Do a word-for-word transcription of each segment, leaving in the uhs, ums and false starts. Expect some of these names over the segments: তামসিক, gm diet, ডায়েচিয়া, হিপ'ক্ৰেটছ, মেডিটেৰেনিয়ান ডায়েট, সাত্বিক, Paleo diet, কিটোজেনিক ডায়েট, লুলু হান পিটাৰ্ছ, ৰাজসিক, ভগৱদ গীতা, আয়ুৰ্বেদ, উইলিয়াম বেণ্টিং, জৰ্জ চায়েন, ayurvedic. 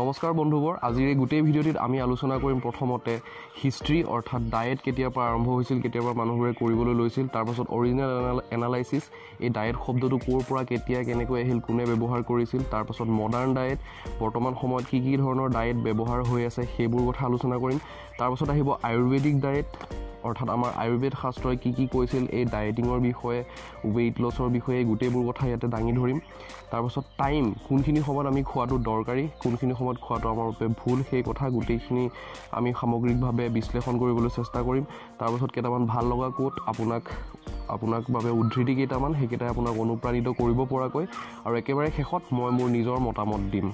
নমস্কাৰ বন্ধুবৰ আজিৰ এই গোটেই ভিডিঅ'টিত আমি আলোচনা কৰিম প্ৰথমতে হিষ্ট্ৰী অৰ্থাৎ ডায়েট কেতিয়াৰ পৰা আৰম্ভ হৈছিল কেতিয়াৰ পৰা মানুহবোৰে কৰিবলৈ লৈছিল তাৰ পাছত অৰিজিনেল এনালাইসিস এই ডায়েট শব্দটো ক'ৰ পৰা কেতিয়া কেনেকৈ আহিল কোনে ব্যৱহাৰ কৰিছিল তাৰ পাছত মডাৰ্ণ ডায়েট বৰ্তমান সময়ত কি কি ধৰণৰ ডায়েট ব্যৱহাৰ হৈ আছে সেইবোৰ কথা আলোচনা কৰিম তাৰ পাছত আহিব আয়ুৰ্বেদিক ডায়েট অৰ্থাৎ আমাৰ আয়ুৰ্বেদ শাস্ত্ৰই কি কি কৈছিল এই ডায়েটিংৰ বিষয়ে weight lossৰ বিষয়ে গুটেবোৰ কথা ইয়াতে দাঙি ধৰিম তাৰ পাছত টাইম কোনখিনি সময়ত আমি খোৱাটো দৰকাৰী কোনখিনি সময়ত খোৱাটো আমাৰ বাবে ভুল সেই কথা গুটেখিনি আমি সামগ্ৰিকভাৱে বিশ্লেষণ কৰিবলৈ চেষ্টা কৰিম তাৰ পাছত কেটামান ভাল লগা কোট আপোনাক আপোনাক বাবে উদ্ধৃতি কেটামান হেকেটাই আপোনাক অনুপ্ৰাণিত কৰিব পৰাকৈ আৰু একেবাৰে শেষত মই মোৰ নিজৰ মতামত দিম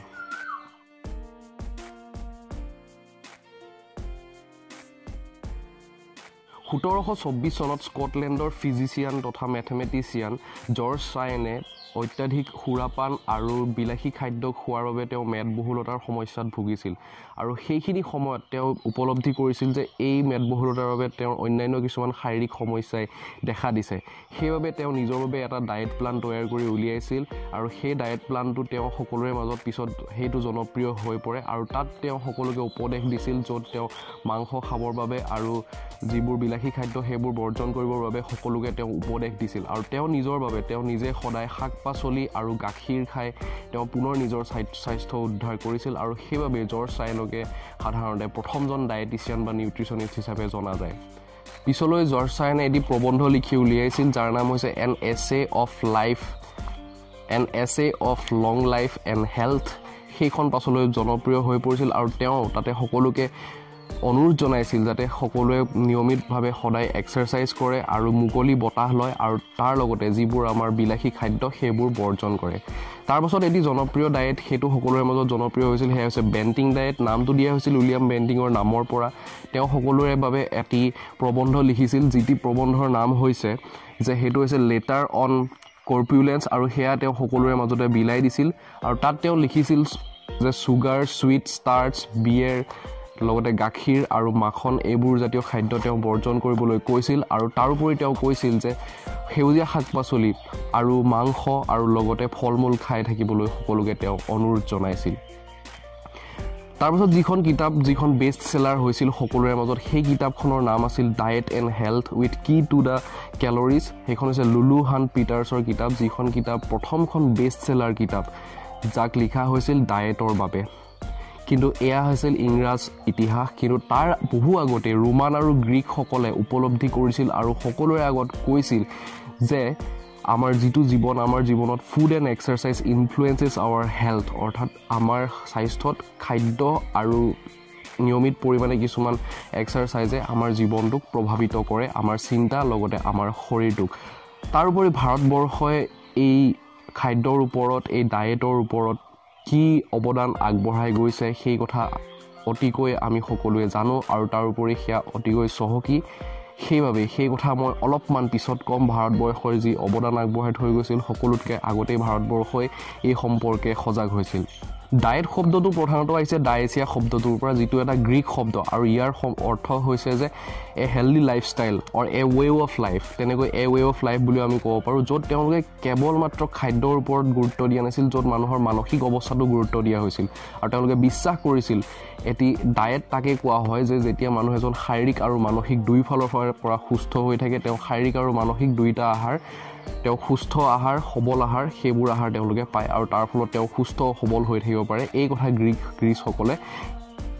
সোতৰশ চৌব্বিছ চনত স্কটলেণ্ডৰ ফিজিচিয়ান তথা ম্যাথমেটিচিয়ান জৰ্জ চায়েনে অত্যাধিক সুৰাপান আৰু বিলাসী খাদ্য খোৱাৰ বাবে তেওঁ মেদবহুলতাৰ সমস্যাত ভুগিছিল আৰু সেইখিনি সময়ত তেওঁ উপলব্ধি কৰিছিল যে এই মেদবহুলতাৰ বাবে তেওঁ অন্যান্য কিছুমান শাৰীৰিক সমস্যাই দেখা দিছে সেইবাবে তেওঁ নিজৰ বাবে এটা ডায়েট প্লান তৈয়াৰ কৰি উলিয়াইছিল আৰু সেই ডায়েট প্লানটো তেওঁ সকলোৰে মাজত পিছত সেইটো জনপ্ৰিয় হৈ পৰে আৰু তাত তেওঁ সকলোকে উপদেশ দিছিল য'ত তেওঁ মাংস খাবৰ বাবে আৰু যিবোৰ বিলাসী খাদ্য সেইবোৰ বৰ্জন কৰিবৰ বাবে সকলোকে তেওঁ উপদেশ দিছিল আৰু তেওঁ নিজৰ বাবে তেওঁ নিজে সদায় শাক পাচলি আৰু গাখীৰ খাই তেওঁ পুনৰ নিজৰ স্বাস্থ্য উদ্ধাৰ কৰিছিল আৰু সেইবাবে জৰ্জ চায়েনকে সাধাৰণতে প্ৰথমজন ডায়েটিচিয়ান বা নিউট্ৰিচনিষ্ট হিচাপে জনা যায় পিছলৈ জৰ্জ চায়েনে এটি প্ৰবন্ধ লিখি উলিয়াইছিল যাৰ নাম হৈছে an essay of life an essay of long life and health সেইখন পাছলৈ জনপ্ৰিয় হৈ পৰিছিল আৰু তেওঁ তাতে সকলোকে অনুৰোধ জনাইছিল যাতে সকলোৱে নিয়মিতভাৱে সদায় এক্সাৰচাইজ কৰে আৰু মুকলি বতাহ লয় আৰু তাৰ লগতে যিবোৰ আমাৰ বিলাসী খাদ্য সেইবোৰ বৰ্জন কৰে তাৰ পাছত এটি জনপ্ৰিয় ডায়েট সেইটো সকলোৰে মাজত জনপ্ৰিয় হৈছিল সেয়া হৈছে বেণ্টিং ডায়েট নামটো দিয়া হৈছিল উইলিয়াম বেণ্টিঙৰ নামৰ পৰা তেওঁ সকলোৰে বাবে এটি প্ৰবন্ধ লিখিছিল যিটি প্ৰবন্ধৰ নাম হৈছে যে সেইটো হৈছে লেটাৰ অন কৰ্পুলেন্স আৰু সেয়া তেওঁ সকলোৰে মাজতে বিলাই দিছিল আৰু তাত তেওঁ লিখিছিল যে চুগাৰ চুইট ষ্টাৰ্চ বিয়েৰ লগতে গাখীৰ আৰু মাখন এইবোৰ জাতীয় খাদ্য তেওঁ বৰ্জন কৰিবলৈ কৈছিল আৰু তাৰোপৰি তেওঁ কৈছিল যে সেউজীয়া শাক-পাচলি আৰু মাংস আৰু লগতে ফলমূল খাই থাকিবলৈ সকলোকে তেওঁ অনুৰোধ জনাইছিল তাৰ পাছত যিখন কিতাপ যিখন বেষ্ট সেলাৰ হৈছিল সকলোৰে মাজত সেই কিতাপখনৰ নাম আছিল diet and health with key to the calories সেইখন হৈছে লুলু হান পিটাৰ্ছৰ কিতাপ যিখন কিতাপ প্ৰথমখন বেষ্ট সেলাৰ কিতাপ যাক লিখা হৈছিল ডায়েটৰ বাবে কিন্তু এয়া হৈছিল ইংৰাজ ইতিহাস কিন্তু তাৰ বহু আগতে ৰোমান আৰু গ্ৰীকসকলে উপলব্ধি কৰিছিল আৰু সকলোৰে আগত কৈছিল যে আমাৰ যিটো জীৱন আমাৰ জীৱনত food and exercise influences our health অৰ্থাৎ আমাৰ স্বাস্থ্যত খাদ্য আৰু নিয়মিত পৰিমাণে কিছুমান এক্সাৰচাইজে আমাৰ জীৱনটোক প্ৰভাৱিত কৰে আমাৰ চিন্তা লগতে আমাৰ শৰীৰটোক তাৰোপৰি ভাৰতবৰ্ষই এই খাদ্যৰ ওপৰত এই ডায়েটৰ ওপৰত কি অৱদান আগবঢ়াই গৈছে সেই কথা অতিকৈ আমি সকলোৱে জানো আৰু তাৰোপৰি সেয়া অতিকৈ চহকী সেইবাবে সেই কথা মই অলপমান পিছত কম ভাৰতবৰ্ষৰ যি অৱদান আগবঢ়াই থৈ গৈছিল সকলোতকৈ আগতেই ভাৰতবৰ্ষই এই সম্পৰ্কে সজাগ হৈছিল ডায়েট শব্দটো প্ৰধানত আহিছে ডায়েচিয়া শব্দটোৰ পৰা যিটো এটা গ্ৰীক শব্দ আৰু ইয়াৰ অৰ্থ হৈছে যে a healthy lifestyle or a way of life তেনেকৈ এ ৱে অফ লাইফ বুলিও আমি ক'ব পাৰোঁ য'ত তেওঁলোকে কেৱল মাত্ৰ খাদ্যৰ ওপৰত গুৰুত্ব দিয়া নাছিল য'ত মানুহৰ মানসিক অৱস্থাটো গুৰুত্ব দিয়া হৈছিল আৰু তেওঁলোকে বিশ্বাস কৰিছিল এটি ডায়েট তাকে কোৱা হয় যে যেতিয়া মানুহ এজন শাৰীৰিক আৰু মানসিক দুয়োফালৰ পৰা সুস্থ হৈ থাকে তেওঁ শাৰীৰিক আৰু মানসিক দুয়োটা আহাৰ তেওঁ সুস্থ আহাৰ সবল আহাৰ সেইবোৰ আহাৰ তেওঁলোকে পায় আৰু তাৰ ফলত তেওঁ সুস্থ সবল হৈ থাকিব পাৰে এই কথা গ্ৰীক গ্ৰীচসকলে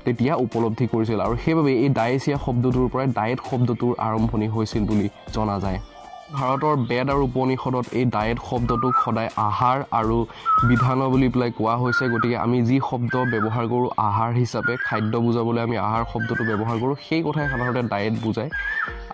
তেতিয়া উপলব্ধি কৰিছিল আৰু সেইবাবে এই ডায়েচিয়া শব্দটোৰ পৰা ডায়েট শব্দটোৰ আৰম্ভণি হৈছিল বুলি জনা যায় ভাৰতৰ বেদ আৰু উপনিষদত এই ডায়েট শব্দটোক সদায় আহাৰ আৰু বিধান বুলি পেলাই কোৱা হৈছে গতিকে আমি যি শব্দ ব্যৱহাৰ কৰোঁ আহাৰ হিচাপে খাদ্য বুজাবলৈ আমি আহাৰ শব্দটো ব্যৱহাৰ কৰোঁ সেই কথাই সাধাৰণতে ডায়েট বুজায়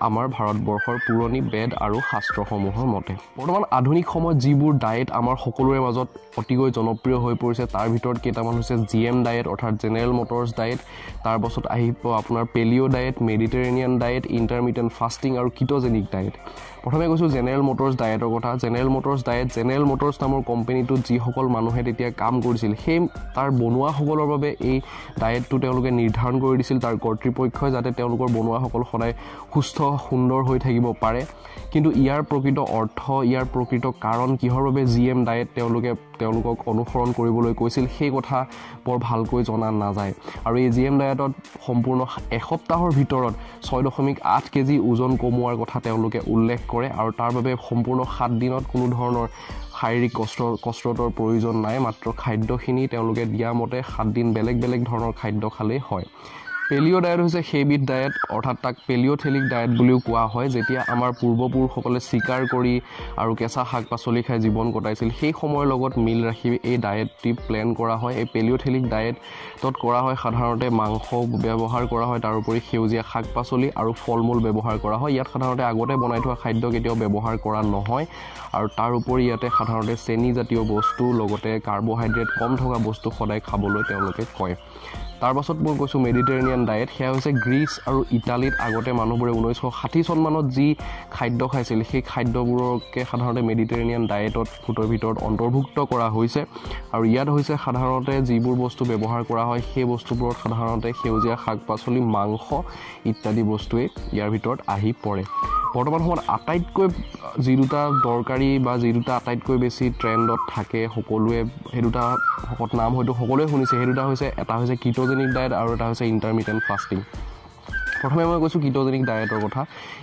আমাৰ ভাৰতবৰ্ষৰ পুৰণি বেদ আৰু শাস্ত্ৰসমূহৰ মতে বৰ্তমান আধুনিক সময়ত যিবোৰ ডায়েট আমাৰ সকলোৰে মাজত অতিকৈ জনপ্ৰিয় হৈ পৰিছে তাৰ ভিতৰত কেইটামান হৈছে জি এম ডায়েট অৰ্থাৎ জেনেৰেল মটৰ্ছ ডায়েট তাৰপাছত আহিব আপোনাৰ paleo' diet মেডিটেৰেনিয়ান ডায়েট intermittent fasting আৰু কিট'জেনিক ডায়েট প্ৰথমে কৈছোঁ জেনেৰেল মটৰ্ছ ডায়েটৰ কথা general Motors diet general Motors নামৰ কোম্পানীটোত যিসকল মানুহে তেতিয়া কাম কৰিছিল সেই তাৰ বনোৱাসকলৰ বাবে এই ডায়েটটো তেওঁলোকে নিৰ্ধাৰণ কৰি দিছিল তাৰ কৰ্তৃপক্ষই যাতে তেওঁলোকৰ বনোৱাসকল সদায় সুস্থ সুন্দৰ হৈ থাকিব পাৰে কিন্তু ইয়াৰ প্ৰকৃত অৰ্থ ইয়াৰ প্ৰকৃত কাৰণ কিহৰ বাবে জিএম ডায়েট তেওঁলোকে তেওঁলোকক অনুসৰণ কৰিবলৈ কৈছিল সেই কথা বৰ ভালকৈ জনা নাযায় আৰু এই জিএম ডায়েটত সম্পূৰ্ণ এসপ্তাহৰ ভিতৰত ছয় দশমিক আঠ কেজি ওজন কমোৱাৰ কথা তেওঁলোকে উল্লেখ কৰে আৰু তাৰ বাবে সম্পূৰ্ণ সাত দিনত কোনো ধৰণৰ শাৰীৰিক কষ্ট কষ্টৰ প্ৰয়োজন নাই মাত্ৰ খাদ্যখিনি তেওঁলোকে দিয়া মতে সাত দিন বেলেগ বেলেগ ধৰণৰ খাদ্য খালে হয় Paleo diet is a habit diet or tak paleothelic diet buliu koa hoy jetia amar purbopurushokole sikar kori aru kesa hak pasoli khai jibon kotaisil sei somoy logot mil rakhi ei diet ti plan kora hoy ei paleothelic diet tot kora hoy sadharonte mangho byabohar kora hoy tar upori kheujiya hak pasoli aru folmol byabohar kora hoy yat sadharonte agote bonai thua khaddyo ketio byabohar kora nohoy aru tar upori yate sadharonte cheni jatiyo bostu logote carbohydrate kom thoka bostu khodai khaboloi teoloke koy তাৰপাছত মই কৈছো মেডিটেৰেনিয়ান ডায়েট হেয়া হৈছে Greece আৰু ইটালীত আগতে মানুহবোৰে ঊনৈশ ষাঠি চন মানত যি খাদ্য খাইছিল সেই খাদ্যবোৰকে সাধাৰণতে মেডিটেৰেনিয়ান ডায়েটত ফুটৰ ভিতৰত অন্তৰ্ভুক্ত কৰা হৈছে আৰু ইয়াত হৈছে সাধাৰণতে যিবোৰ বস্তু ব্যৱহাৰ কৰা হয় সেই বস্তুবোৰত সাধাৰণতে সেউজীয়া শাক-পাচলি মাংস ইত্যাদি বস্তুৱে ইয়াৰ ভিতৰত আহি পৰে বৰ্তমান সময়ত আটাইতকৈ যি দুটা দৰকাৰী বা যি দুটা আটাইতকৈ বেছি ট্ৰেন্ডত থাকে সকলোৱে সেই দুটা হকত নাম হয়তো সকলোৱে শুনিছে সেই দুটা হৈছে এটা হৈছে কিটোজেনিক ডায়েট আৰু এটা হৈছে ইন্টাৰমিটেন্ট ফাস্টিং প্ৰথমে মই কৈছো কিটোজেনিক ডায়েটৰ কথা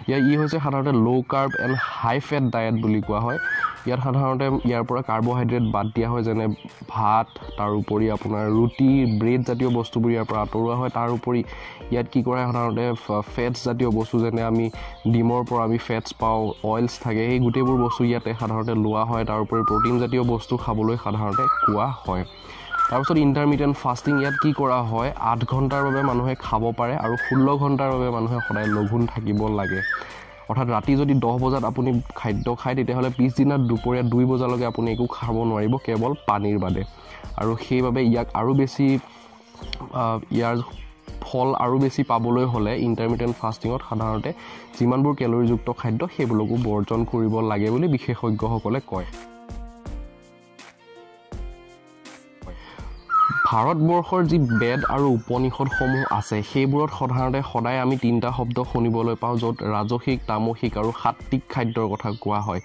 ইয়া ই হৈছে সাধাৰণতে low carb and high fat diet বুলি কোৱা হয় ইয়াৰ সাধাৰণতে ইয়াৰ পৰা কাৰ্বহাইড্ৰেট বাদ দিয়া হয় যেনে ভাত তাৰ উপৰি আপোনাৰ ৰুটি ব্ৰেড জাতীয় বস্তুবোৰ ইয়াৰ পৰা আঁতৰোৱা হয় তাৰ উপৰি ইয়াত কি কৰা সাধাৰণতে ফেটছ জাতীয় বস্তু যেনে আমি ডিমৰ পৰা আমি ফেটছ পাও অয়েলছ থাকে এই গুটেবোৰ বস্তু ইয়াতে সাধাৰণতে লোৱা হয় তাৰ উপৰি প্ৰটিন জাতীয় বস্তু খাবলৈ সাধাৰণতে কোৱা হয় তাৰপাছত ইন্টাৰমিটেন্ট ফাস্টিং ইয়াত কি কৰা হয় আঠ ঘণ্টাৰ বাবে মানুহে খাব পাৰে আৰু ষোল্ল ঘণ্টাৰ বাবে মানুহে সদায় লঘুণ থাকিব লাগে অৰ্থাৎ ৰাতি যদি দহ বজাত আপুনি খাদ্য খায় তেতিয়া হলে পিছদিনা দুপৰীয়া দুই বজালৈকে আপুনি একো খাব নোৱাৰিব কেৱল পানীৰ বাদে আৰু সেইভাবে ইয়াক আৰু বেছি ইয়াৰ ফল আৰু বেছি পাবলৈ হলে ইন্টাৰমিটেন্ট ফাস্টিংত সাধাৰণতে যিমানবোৰ কেলৰিযুক্ত খাদ্য সেইবোৰকো বৰ্জন কৰিব লাগে বুলি বিশেষজ্ঞসকলে কয় ভাৰতবৰ্ষৰ যি বেদ আৰু উপনিষদসমূহ আছে সেইবোৰত সাধাৰণতে সদায় আমি তিনিটা শব্দ শুনিবলৈ পাওঁ য'ত ৰাজসিক তামসিক আৰু সাত্বিক খাদ্যৰ কথা কোৱা হয়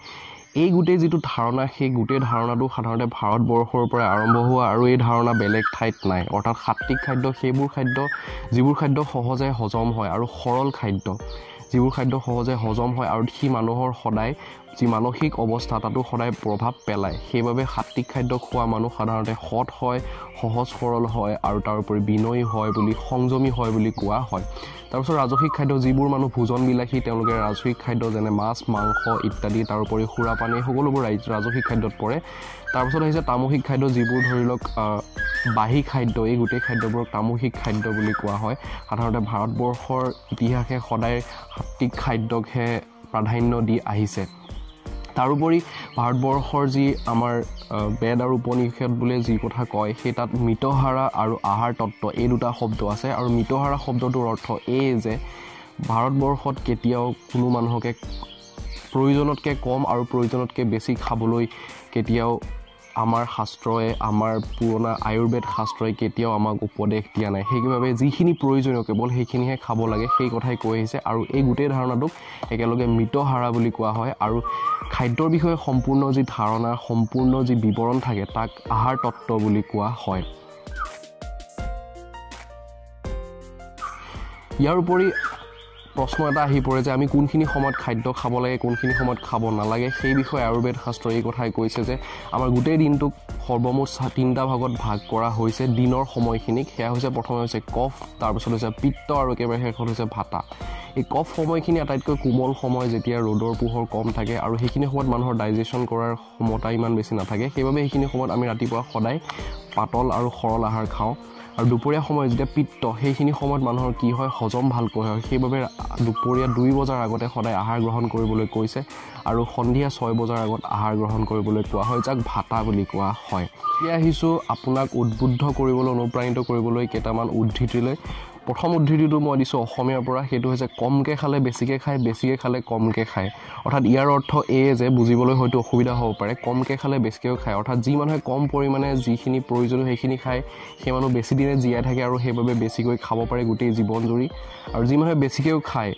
এই গুটেই যিটো ধাৰণা সেই গুটেই ধাৰণাটো সাধাৰণতে ভাৰতবৰ্ষৰ পৰা আৰম্ভ হোৱা আৰু এই ধাৰণা বেলেগ ঠাইত নাই অৰ্থাৎ সাত্বিক খাদ্য সেইবোৰ খাদ্য যিবোৰ খাদ্য সহজে হজম হয় আৰু সৰল খাদ্য যিবোৰ খাদ্য সহজে হজম হয় আৰু সি মানুহৰ সদায় যি মানসিক অৱস্থা তাতো সদায় প্ৰভাৱ পেলায় সেইভাবে সাত্বিক খাদ্য খোৱা মানুহ সাধাৰণতে সৎ হয় সহজ সৰল হয় আৰু তাৰ উপৰি বিনয়ী হয় বুলি সংযমী হয় বুলি কোৱা হয় তাৰপিছত ৰাজসিক খাদ্য যিবোৰ মানুহ ভোজন বিলাখি তেওঁলোকে ৰাজসিক খাদ্য যেনে মাছ মাংস ইত্যাদি তাৰ উপৰি খুৰা পানী সকলোবোৰ ৰাজসিক খাদ্যত পৰে তাৰপিছত আহিছে তামসিক খাদ্য যিবোৰ ধৰি লওক বাহী খাদ্য এই গোটেই খাদ্যবোৰক তামসিক খাদ্য বুলি কোৱা হয় সাধাৰণতে ভাৰতবৰ্ষৰ ইতিহাসে সদায় সাত্বিক খাদ্যকহে প্ৰাধান্য দি আহিছে তাৰোপৰি ভাৰতবৰ্ষৰ যি আমাৰ বেদ আৰু উপনিষদ বুলে যি কথা কয় সেই তাত মিতহাৰা আৰু আহাৰ তত্ত্ব এই দুটা শব্দ আছে আৰু মিতহাৰা শব্দটোৰ অৰ্থ এই যে ভাৰতবৰ্ষত কেতিয়াও কোনো মানুহকে প্ৰয়োজনতকৈ কম আৰু প্ৰয়োজনতকৈ বেছি খাবলৈ কেতিয়াও আমাৰ শাস্ত্ৰয়ে আমাৰ পুৰণা আয়ুৰ্বেদ শাস্ত্ৰয়ে কেতিয়াও আমাক উপদেশ দিয়া নাই সেইবাবে যিখিনি প্ৰয়োজনীয় কেৱল সেইখিনিহে খাব লাগে সেই কথাই কৈ আহিছে আৰু এই গোটেই ধাৰণাটোক একেলগে মিতহাৰা বুলি কোৱা হয় আৰু খাদ্যৰ বিষয়ে সম্পূৰ্ণ যি ধাৰণা সম্পূৰ্ণ যি বিৱৰণ থাকে তাক আহাৰ তত্ত্ব বুলি কোৱা হয় ইয়াৰ উপৰি প্ৰশ্ন এটা আহি পৰে যে আমি কোনখিনি সময়ত খাদ্য খাব লাগে কোনখিনি সময়ত খাব নালাগে সেই বিষয়ে আয়ুৰ্বেদ শাস্ত্ৰই এই কথাই কৈছে যে আমাৰ গোটেই দিনটোক সৰ্বমুঠ তিনিটা ভাগত ভাগ কৰা হৈছে দিনৰ সময়খিনিক সেয়া হৈছে প্ৰথমে হৈছে কফ তাৰপিছত হৈছে পিত্ত আৰু একেবাৰে শেষত হৈছে ভাতা এই কফ সময়খিনি আটাইতকৈ কোমল সময় যেতিয়া ৰ'দৰ পোহৰ কম থাকে আৰু সেইখিনি সময়ত মানুহৰ ডাইজেশ্যন কৰাৰ ক্ষমতা ইমান বেছি নাথাকে সেইবাবে সেইখিনি সময়ত আমি ৰাতিপুৱা সদায় পাতল আৰু সৰল আহাৰ খাওঁ আৰু দুপৰীয়া সময়ত যেতিয়া পিত্ত সেইখিনি সময়ত মানুহৰ কি হয় হজম ভালকৈ হয় সেইবাবে দুপৰীয়া দুই বজাৰ আগতে সদায় আহাৰ গ্ৰহণ কৰিবলৈ কৈছে আৰু সন্ধিয়া ছয় বজাৰ আগত আহাৰ গ্ৰহণ কৰিবলৈ কোৱা হয় যাক ভাতা বুলি কোৱা হয় এতিয়া আহিছো আপোনাক উদ্বুদ্ধ কৰিবলৈ অনুপ্ৰাণিত কৰিবলৈ কেইটামান উদ্ধৃতিলৈ প্ৰথম উদ্ধৃতিটো মই দিছো অসমীয়াৰ পৰা সেইটো হৈছে কমকে খালে বেছিকে খায় বেছিকে খালে কমকে খায় অৰ্থাৎ ইয়াৰ অৰ্থ এই যে বুজিবলৈ হয়তো অসুবিধা হ'ব পাৰে কমকে খালে বেছিকে খায় অৰ্থাৎ যি মানুহে কম পৰিমাণে যিখিনি প্ৰয়োজনীয় সেইখিনি খায় সেই মানুহ বেছি দিনে জীয়াই থাকে আৰু সেইবাবে বেছিকৈ খাব পাৰে গোটেই জীৱন জুৰি আৰু যি মানুহে বেছিকেও খায়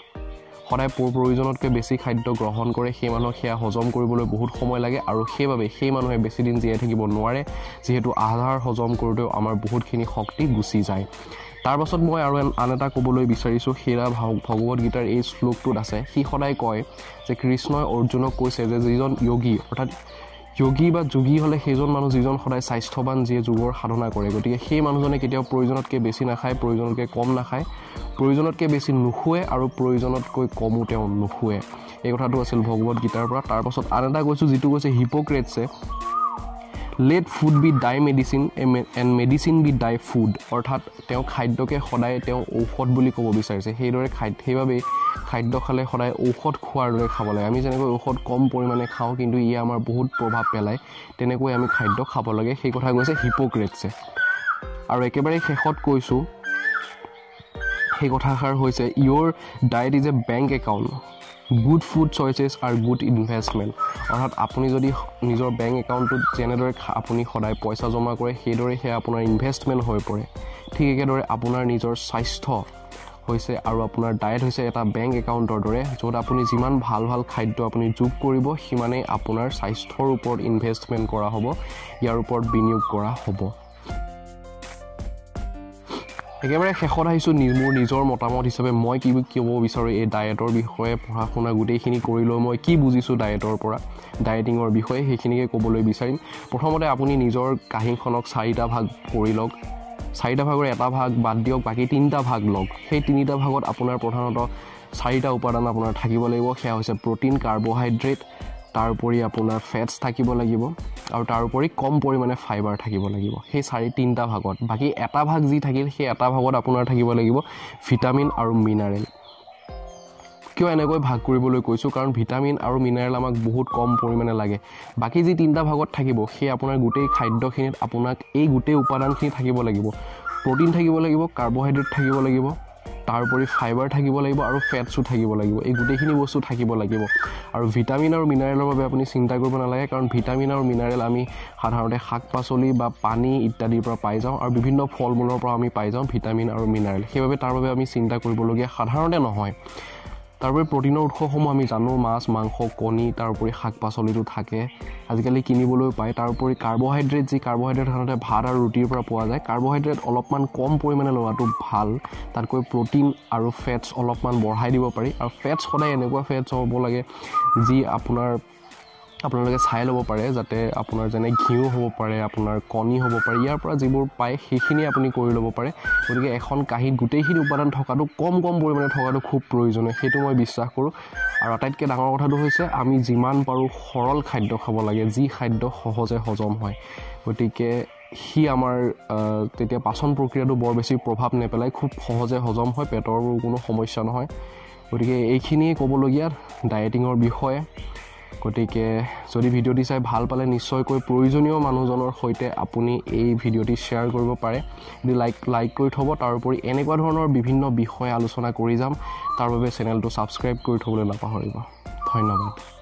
সদায় প্ৰয়োজনতকৈ বেছি খাদ্য গ্ৰহণ কৰে সেই মানুহক সেয়া হজম কৰিবলৈ বহুত সময় লাগে আৰু সেইবাবে সেই মানুহে বেছি দিন জীয়াই থাকিব নোৱাৰে যিহেতু আহাৰ হজম কৰোতে আমাৰ বহুতখিনি শক্তি গুচি যায় তাৰ পাছত মই আৰু আন এটা ক'বলৈ বিচাৰিছো হেৰা ভগৱত গীতাৰ এই শ্লোকটোত আছে সি সদায় কয় যে কৃষ্ণই অৰ্জুনক কৈছে যে যিজন যোগী অৰ্থাৎ যোগী বা যোগী হলে সেইজন মানুহ যিজন সদায় স্বাস্থ্যৱান যিয়ে যোগৰ সাধনা কৰে গতিকে সেই মানুহজনে কেতিয়াও প্ৰয়োজনতকৈ বেছি নাখায় প্ৰয়োজনতকৈ কম নাখায় প্ৰয়োজনতকৈ বেছি নুখুৱে আৰু প্ৰয়োজনতকৈ কমো তেওঁ নুখুৱে এই কথাটো আছিল ভগৱত গীতাৰ পৰা তাৰ পাছত আন এটা কৈছো যিটো কৈছে হিপ'ক্ৰেটছে let food be die medicine and medicine be die food অর্থাৎ তেও খাদ্যকে সদায় তেও ঔষধ বুলি কব বিচাৰিছে হেইদৰে খাদ্য হেইভাবে খাদ্য খালে সদায় ঔষধ খোৱাৰ দৰে খাব লাগে আমি যেনেকৈ ঔষধ কম পৰিমাণে খাওঁ কিন্তু ই আমাৰ বহুত প্ৰভাৱ পেলায় তেনেকৈ আমি খাদ্য খাব লাগে সেই কথা কৈছে হিপ'ক্ৰেটছে আৰু একেবাৰে শেষত কৈছো সেই কথাখাৰ হৈছে your diet is a bank account good food choices are good investment অর্থাৎ আপনি যদি নিজৰ বেংক একাউণ্টত যেনেদৰে আপুনি সদায় পইচা জমা কৰে সেইদৰে হে আপোনাৰ ইনভেষ্টমেণ্ট হৈ পৰে ঠিক একেদৰে আপোনাৰ নিজৰ স্বাস্থ্য হৈছে আৰু আপোনাৰ ডায়েট হৈছে এটা বেংক একাউণ্টৰ দৰে যত আপুনি যিমান ভাল ভাল খাদ্য আপুনি যোগ কৰিব সিমানেই আপোনাৰ স্বাস্থ্যৰ ওপৰত ইনভেষ্টমেণ্ট কৰা হ'ব ইয়াৰ ওপৰত বিনিয়োগ কৰা হ'ব একেবাৰে শেষত আহিছো মোৰ নিজৰ মতামত হিচাপে মই কি কি ক'ব বিচাৰো এই ডায়েটৰ বিষয়ে পঢ়া শুনা গুটেইখিনি কৰিলো মই কি বুজিছো ডায়েটৰ পৰা ডায়েটিংৰ বিষয়ে সেইখিনিকে ক'বলৈ বিচাৰিম প্ৰথমতে আপুনি নিজৰ কাহিনীখনক চাৰিটা ভাগ কৰি লওক চাৰিটা ভাগৰ এটা ভাগ বাদ দিয়ক বাকি তিনিটা ভাগ লওক সেই তিনিটা ভাগত আপোনাৰ প্ৰধানত চাৰিটা উপাদান আপোনাৰ থাকিব লাগিব সেয়া হৈছে প্ৰ'টিন কাৰ্বহাইড্ৰেট তাৰপৰি আপোনাৰ ফেটছ থাকিব লাগিব আৰু তাৰপৰি কম পৰিমাণে ফাইবাৰ থাকিব লাগিব সেই চাৰি তিনিটা ভাগত বাকি এটা ভাগ যি থাকিল সেই এটা ভাগত আপোনাৰ থাকিব লাগিব ভিটামিন আৰু মিনাৰেল কিয় এনেকৈ ভাগ কৰিবলৈ কৈছো কাৰণ ভিটামিন আৰু মিনাৰেল আমাক বহুত কম পৰিমাণে লাগে বাকি যি তিনিটা ভাগত থাকিব সেই আপোনাৰ গোটেই খাদ্যখিনিত আপোনাক এই গোটেই উপাদানখিনি থাকিব লাগিব প্ৰ'টিন থাকিব লাগিব কাৰ্বহাইড্ৰেট থাকিব লাগিব তাৰপৰি ফাইবাৰ থাকিব লাগিব আৰু ফেটছও থাকিব লাগিব এই গুটেইখিনি বস্তু থাকিব লাগিব আৰু ভিটামিন আৰু মিনাৰেলৰ বাবে আপুনি চিন্তা কৰিব নালাগে কাৰণ ভিটামিন আৰু মিনাৰেল আমি সাধাৰণতে শাক-পাচলি বা পানী ইত্যাদিৰ পৰা পাই যাওঁ আৰু বিভিন্ন ফল-মূলৰ পৰা আমি পাই যাওঁ ভিটামিন আৰু মিনাৰেল সেইবাবে তাৰ বাবে আমি চিন্তা কৰিবলগীয়া সাধাৰণতে নহয় তাৰপৰি প্ৰ'টিনৰ উৎসসমূহ আমি জানো মাছ মাংস কণী তাৰপৰি শাক-পাচলিটো থাকে আজিকালি কিনিবলৈ পায় তাৰপৰি কাৰ্বহাইড্ৰেট যি কাৰ্বহাইড্ৰেট সাধাৰণতে ভাত আৰু ৰুটিৰ পৰা পোৱা যায় কাৰ্বহাইড্ৰেট অলপমান কম পৰিমাণে লোৱাটো ভাল তাতকৈ প্ৰ'টিন আৰু ফেটছ অলপমান বঢ়াই দিব পাৰি আৰু ফেটছ সদায় এনেকুৱা ফেটছ হ'ব লাগে যি আপোনাৰ আপোনালোকে চাই ল'ব পাৰে যাতে আপোনাৰ যেনে ঘিউ হ'ব পাৰে আপোনাৰ কণী হ'ব পাৰে ইয়াৰ পৰা যিবোৰ পায় সেইখিনি আপুনি কৰি ল'ব পাৰে গতিকে এখন কাঁহীত গোটেইখিনি উপাদান থকাটো কম কম পৰিমাণে থকাটো খুব প্ৰয়োজনীয় সেইটো মই বিশ্বাস কৰোঁ আৰু আটাইতকৈ ডাঙৰ কথাটো হৈছে আমি যিমান পাৰোঁ সৰল খাদ্য খাব লাগে যি খাদ্য সহজে হজম হয় গতিকে সি আমাৰ তেতিয়া পাচন প্ৰক্ৰিয়াটো বৰ বেছি প্ৰভাৱ নেপেলায় খুব সহজে হজম হয় পেটৰ কোনো সমস্যা নহয় গতিকে এইখিনিয়ে ক'বলগীয়া ডায়েটিঙৰ বিষয়ে গতিকে যদি ভিডিঅ'টি চাই ভাল পালে নিশ্চয়কৈ প্ৰয়োজনীয় মানুহজনৰ সৈতে আপুনি এই ভিডিঅ'টি শ্বেয়াৰ কৰিব পাৰে যদি লাইক লাইক কৰি থব তাৰ উপৰি এনেকুৱা ধৰণৰ বিভিন্ন বিষয় আলোচনা কৰি যাম তাৰ বাবে চেনেলটো ছাবস্ক্ৰাইব কৰি থবলৈ নাপাহৰিব ধন্যবাদ